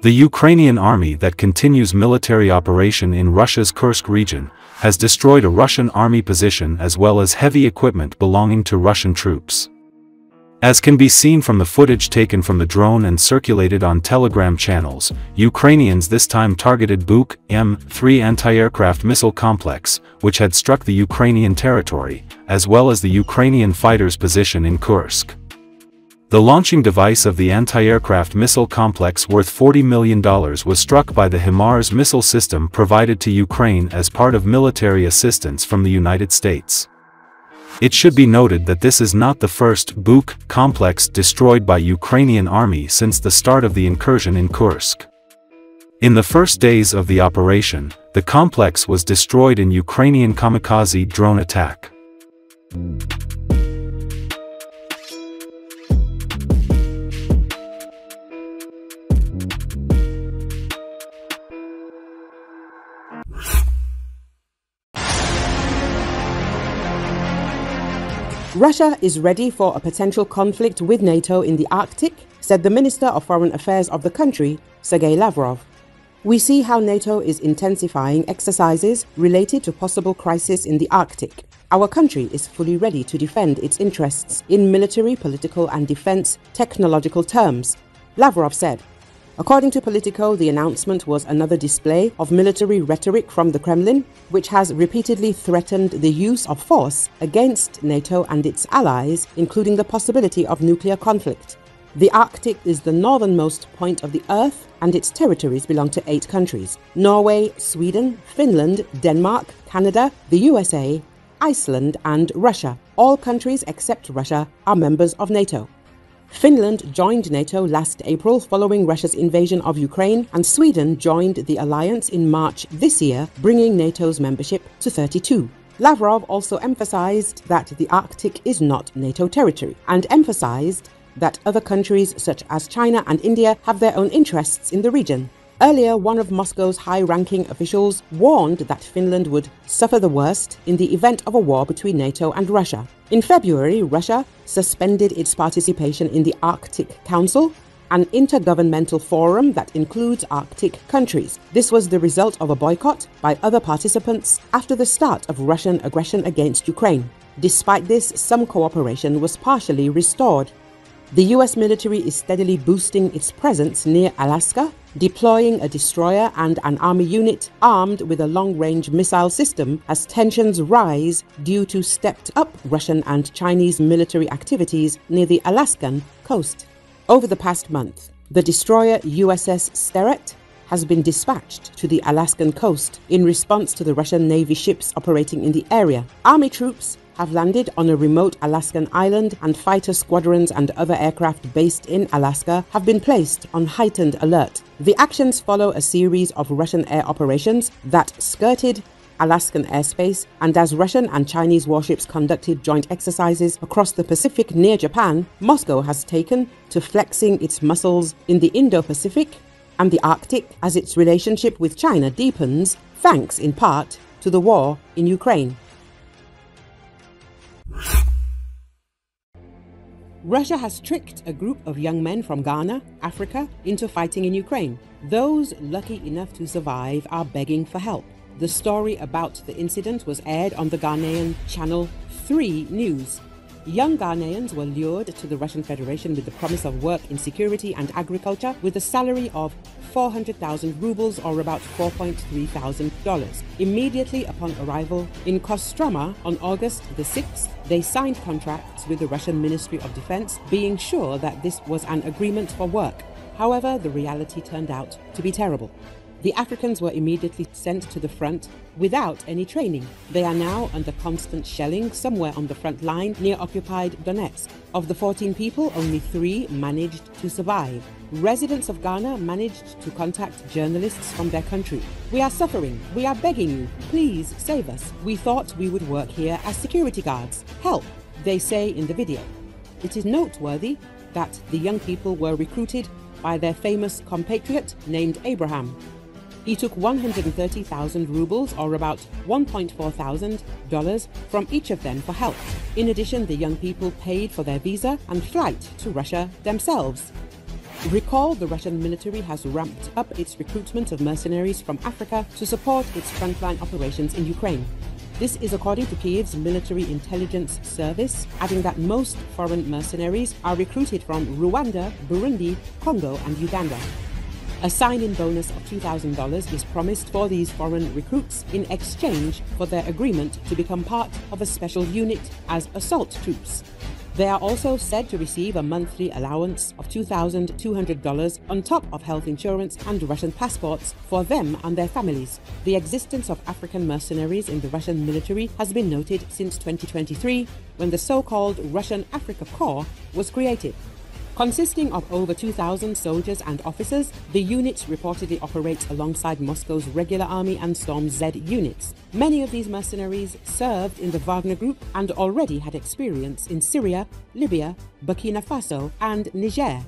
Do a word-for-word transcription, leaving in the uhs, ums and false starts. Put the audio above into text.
The Ukrainian army that continues military operation in Russia's Kursk region has destroyed a Russian army position as well as heavy equipment belonging to Russian troops. As can be seen from the footage taken from the drone and circulated on Telegram channels, Ukrainians this time targeted Buk M three anti-aircraft missile complex, which had struck the Ukrainian territory, as well as the Ukrainian fighters' position in Kursk. The launching device of the anti-aircraft missile complex worth forty million dollars was struck by the HIMARS missile system provided to Ukraine as part of military assistance from the United States. It should be noted that this is not the first Buk complex destroyed by Ukrainian army since the start of the incursion in Kursk. In the first days of the operation, the complex was destroyed in Ukrainian kamikaze drone attack. Russia is ready for a potential conflict with NATO in the Arctic, said the Minister of Foreign Affairs of the country, Sergei Lavrov. We see how NATO is intensifying exercises related to possible crisis in the Arctic. Our country is fully ready to defend its interests in military, political and defense technological terms, Lavrov said. According to Politico, the announcement was another display of military rhetoric from the Kremlin, which has repeatedly threatened the use of force against NATO and its allies, including the possibility of nuclear conflict. The Arctic is the northernmost point of the Earth, and its territories belong to eight countries: Norway, Sweden, Finland, Denmark, Canada, the U S A, Iceland and Russia. All countries except Russia are members of NATO. Finland joined NATO last April following Russia's invasion of Ukraine, and Sweden joined the alliance in March this year, bringing NATO's membership to thirty-two. Lavrov also emphasized that the Arctic is not NATO territory, and emphasized that other countries such as China and India have their own interests in the region. Earlier, one of Moscow's high-ranking officials warned that Finland would suffer the worst in the event of a war between NATO and Russia. In February, Russia suspended its participation in the Arctic Council, an intergovernmental forum that includes Arctic countries. This was the result of a boycott by other participants after the start of Russian aggression against Ukraine. Despite this, some cooperation was partially restored. The U S military is steadily boosting its presence near Alaska, deploying a destroyer and an army unit armed with a long-range missile system as tensions rise due to stepped-up Russian and Chinese military activities near the Alaskan coast. Over the past month, the destroyer U S S Sterett has been dispatched to the Alaskan coast in response to the Russian Navy ships operating in the area. Army troops have landed on a remote Alaskan island, and fighter squadrons and other aircraft based in Alaska have been placed on heightened alert. The actions follow a series of Russian air operations that skirted Alaskan airspace, and as Russian and Chinese warships conducted joint exercises across the Pacific near Japan, Moscow has taken to flexing its muscles in the Indo-Pacific and the Arctic as its relationship with China deepens, thanks in part to the war in Ukraine. Russia has tricked a group of young men from Ghana, Africa, into fighting in Ukraine. Those lucky enough to survive are begging for help. The story about the incident was aired on the Ghanaian Channel three News. Young Ghanaians were lured to the Russian Federation with the promise of work in security and agriculture with a salary of four hundred thousand rubles, or about four point three thousand dollars. Immediately upon arrival in Kostroma on August the sixth, they signed contracts with the Russian Ministry of Defense, being sure that this was an agreement for work. However, the reality turned out to be terrible. The Africans were immediately sent to the front without any training. They are now under constant shelling somewhere on the front line near occupied Donetsk. Of the fourteen people, only three managed to survive. Residents of Ghana managed to contact journalists from their country. "We are suffering. We are begging you. Please save us. We thought we would work here as security guards. Help," they say in the video. It is noteworthy that the young people were recruited by their famous compatriot named Abraham. He took one hundred thirty thousand rubles, or about one point four thousand dollars, from each of them for help. In addition, the young people paid for their visa and flight to Russia themselves. Recall, the Russian military has ramped up its recruitment of mercenaries from Africa to support its frontline operations in Ukraine. This is according to Kyiv's military intelligence service, adding that most foreign mercenaries are recruited from Rwanda, Burundi, Congo and Uganda. A sign-in bonus of two thousand dollars is promised for these foreign recruits in exchange for their agreement to become part of a special unit as assault troops. They are also said to receive a monthly allowance of two thousand two hundred dollars on top of health insurance and Russian passports for them and their families. The existence of African mercenaries in the Russian military has been noted since twenty twenty-three, when the so-called Russian Africa Corps was created. Consisting of over two thousand soldiers and officers, the unit reportedly operates alongside Moscow's regular army and Storm Z units. Many of these mercenaries served in the Wagner Group and already had experience in Syria, Libya, Burkina Faso and Niger.